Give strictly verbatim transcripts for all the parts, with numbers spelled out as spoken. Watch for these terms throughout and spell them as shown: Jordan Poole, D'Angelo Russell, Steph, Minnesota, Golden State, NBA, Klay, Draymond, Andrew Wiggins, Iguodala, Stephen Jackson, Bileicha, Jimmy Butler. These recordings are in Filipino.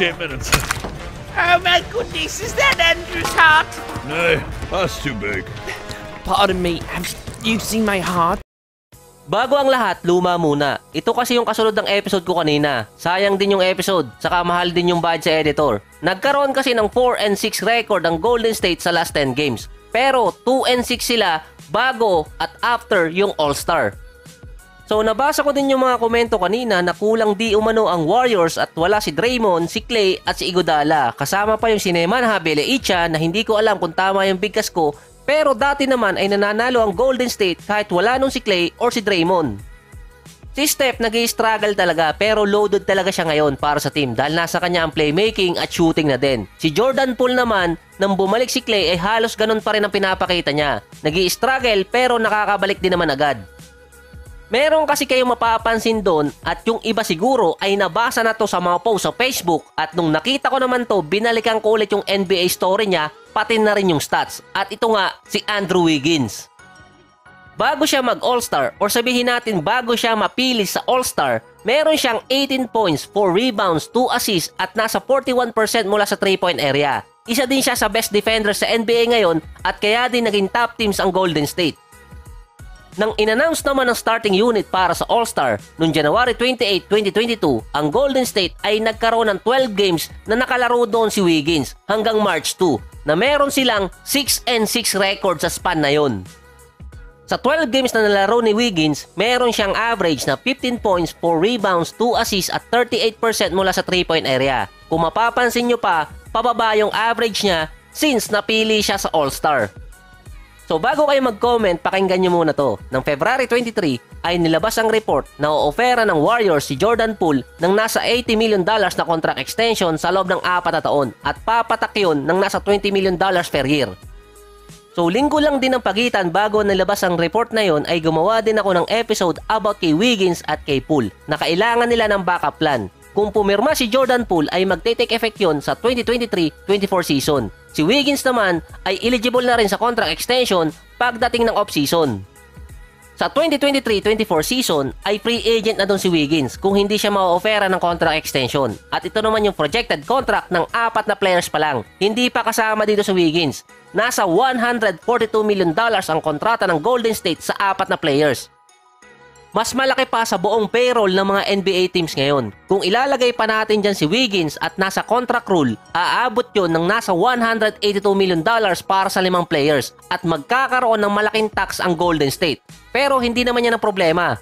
ten minutes. Oh my goodness, is that Andrew's heart? No, that's too big. Pardon me, I'm using my heart. Bago ang lahat, luma muna. Ito kasi yung kasunod ng episode ko kanina. Sayang din yung episode, saka mahal din yung budget sa editor. Nagkaroon kasi ng four and six record ang Golden State sa last ten games. Pero two and six sila bago at after yung All-Star. So nabasa ko din yung mga komento kanina na kulang di umano ang Warriors at wala si Draymond, si Klay at si Iguodala. Kasama pa yung sineman ha Bileicha na hindi ko alam kung tama yung bigkas ko. Pero dati naman ay nananalo ang Golden State kahit wala nung si Klay or si Draymond. Si Steph nag-i-struggle talaga pero loaded talaga siya ngayon para sa team dahil nasa kanya ang playmaking at shooting na din. Si Jordan Poole naman, nang bumalik si Klay ay halos ganun pa rin ang pinapakita niya. Nag-i-struggle pero nakakabalik din naman agad. Meron kasi kayong mapapansin doon at yung iba siguro ay nabasa na to sa mga post sa Facebook at nung nakita ko naman to, binalikan ko ulit yung N B A story niya, pati na rin yung stats. At ito nga, si Andrew Wiggins. Bago siya mag-All-Star or sabihin natin bago siya mapili sa All-Star, meron siyang eighteen points, four rebounds, two assists at nasa forty-one percent mula sa three-point area. Isa din siya sa best defender sa N B A ngayon at kaya din naging top teams ang Golden State. Nang inannounce naman ang starting unit para sa All-Star noong January twenty-eighth, twenty twenty-two, ang Golden State ay nagkaroon ng twelve games na nakalaro doon si Wiggins hanggang March second na meron silang six and six record sa span na yon. Sa twelve games na nalaro ni Wiggins, meron siyang average na fifteen points, four rebounds, two assists at thirty-eight percent mula sa three-point area. Kung mapapansin nyo pa, pababa yung average niya since napili siya sa All-Star. So bago kayo mag-comment, pakinggan nyo muna to. Nang February twenty-third ay nilabas ang report na o-offera ng Warriors si Jordan Poole ng nasa eighty million dollars na contract extension sa loob ng apat na taon at papatak yun ng nasa twenty million dollars per year. So linggo lang din ang pagitan bago nilabas ang report na yon ay gumawa din ako ng episode about kay Wiggins at kay Poole na kailangan nila ng backup plan. Kung pumirma si Jordan Poole ay magte-take effect yun sa twenty twenty-three twenty-four season. Si Wiggins naman ay eligible na rin sa contract extension pagdating ng off-season. Sa twenty twenty-three twenty-four season ay free agent na doon si Wiggins kung hindi siya ma-offera ng contract extension. At ito naman yung projected contract ng apat na players pa lang. Hindi pa kasama dito sa Wiggins. Nasa one hundred forty-two million dollars ang kontrata ng Golden State sa apat na players. Mas malaki pa sa buong payroll ng mga N B A teams ngayon. Kung ilalagay pa natin dyan si Wiggins at nasa contract rule, aabot yun ng nasa one hundred eighty-two million dollars para sa limang players at magkakaroon ng malaking tax ang Golden State. Pero hindi naman yan ang problema.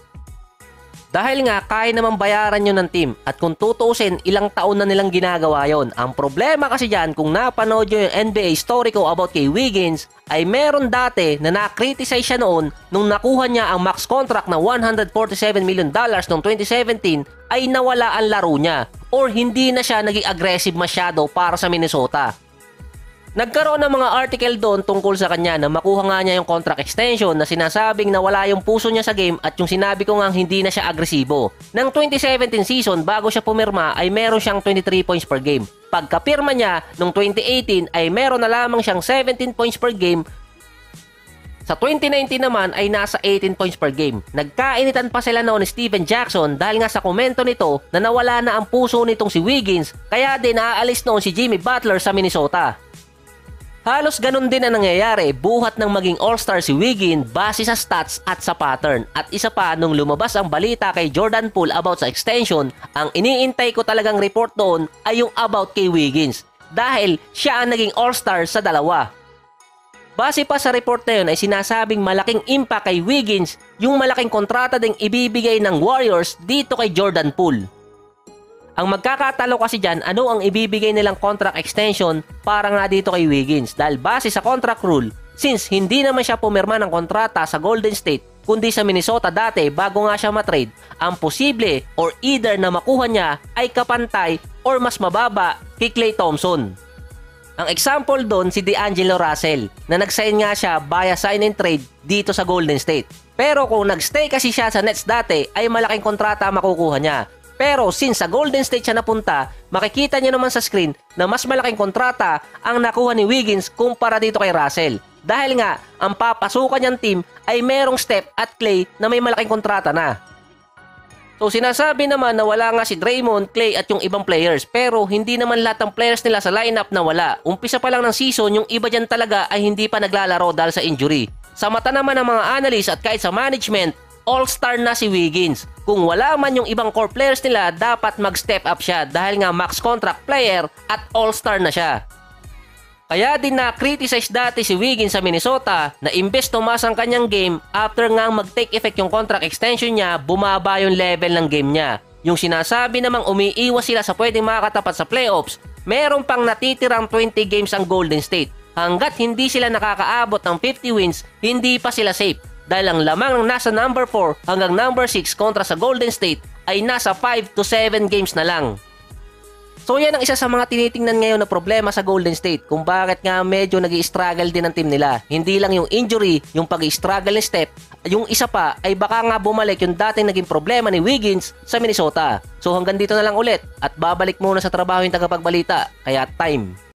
Dahil nga kaya naman bayaran yun ng team at kung tutuusin ilang taon na nilang ginagawa yon. Ang problema kasi dyan kung napanood nyo yung N B A story ko about kay Wiggins ay meron dati na nakriticize siya noon nung nakuha niya ang max contract na one hundred forty-seven million dollars noong twenty seventeen ay nawala ang laro niya or hindi na siya naging aggressive masyado para sa Minnesota. Nagkaroon ng mga article doon tungkol sa kanya na makuha nga niya yung contract extension na sinasabing na wala yung puso niya sa game at yung sinabi ko nga hindi na siya agresibo. Nang twenty seventeen season bago siya pumirma ay meron siyang twenty-three points per game. Pagkapirma niya noong twenty eighteen ay meron na lamang siyang seventeen points per game. Sa twenty nineteen naman ay nasa eighteen points per game. Nagkainitan pa sila noon ni Stephen Jackson dahil nga sa komento nito na nawala na ang puso nitong si Wiggins kaya din naaalis noon si Jimmy Butler sa Minnesota. Halos ganun din ang nangyayari buhat ng maging All-Star si Wiggins base sa stats at sa pattern. At isa pa, nung lumabas ang balita kay Jordan Poole about sa extension, ang iniintay ko talagang report doon ay yung about kay Wiggins dahil siya ang naging All-Star sa dalawa. Base pa sa report na yun ay sinasabing malaking impact kay Wiggins yung malaking kontrata ding ibibigay ng Warriors dito kay Jordan Poole. Ang magkakatalo kasi dyan, ano ang ibibigay nilang contract extension para nga dito kay Wiggins dahil base sa contract rule, since hindi naman siya pumirma ng kontrata sa Golden State kundi sa Minnesota dati bago nga siya matrade, ang posible or either na makuha niya ay kapantay or mas mababa kay Klay Thompson. Ang example doon si D'Angelo Russell na nag-sign nga siya via sign and trade dito sa Golden State. Pero kung nag-stay kasi siya sa Nets dati ay malaking kontrata makukuha niya. Pero since sa Golden State siya napunta, makikita niyo naman sa screen na mas malaking kontrata ang nakuha ni Wiggins kumpara dito kay Russell. Dahil nga, ang papasukan niyang team ay merong Steph at Klay na may malaking kontrata na. So sinasabi naman na wala nga si Draymond, Klay at yung ibang players, pero hindi naman lahat ng players nila sa lineup na wala. Umpisa pa lang ng season, yung iba dyan talaga ay hindi pa naglalaro dahil sa injury. Sa mata naman ng mga analysts at kahit sa management, all-star na si Wiggins. Kung wala man yung ibang core players nila, dapat mag-step up siya dahil nga max contract player at all-star na siya. Kaya din na-criticize dati si Wiggins sa Minnesota na imbes tumaas ang kanyang game, after nga mag-take effect yung contract extension niya, bumaba yung level ng game niya. Yung sinasabi namang umiiwas sila sa pwedeng makakatapat sa playoffs, meron pang natitirang twenty games ang Golden State. Hanggat hindi sila nakakaabot ng fifty wins, hindi pa sila safe. Dahil ang lamang ng nasa number four hanggang number six kontra sa Golden State ay nasa five to seven games na lang. So yan ang isa sa mga tinitingnan ngayon na problema sa Golden State, kung bakit nga medyo nag-i-struggle din ang team nila. Hindi lang yung injury, yung pag-i-struggle ni Steph, yung isa pa ay baka nga bumalik yung dating naging problema ni Wiggins sa Minnesota. So hanggang dito na lang ulit at babalik muna sa trabaho yung tagapagbalita, kaya time.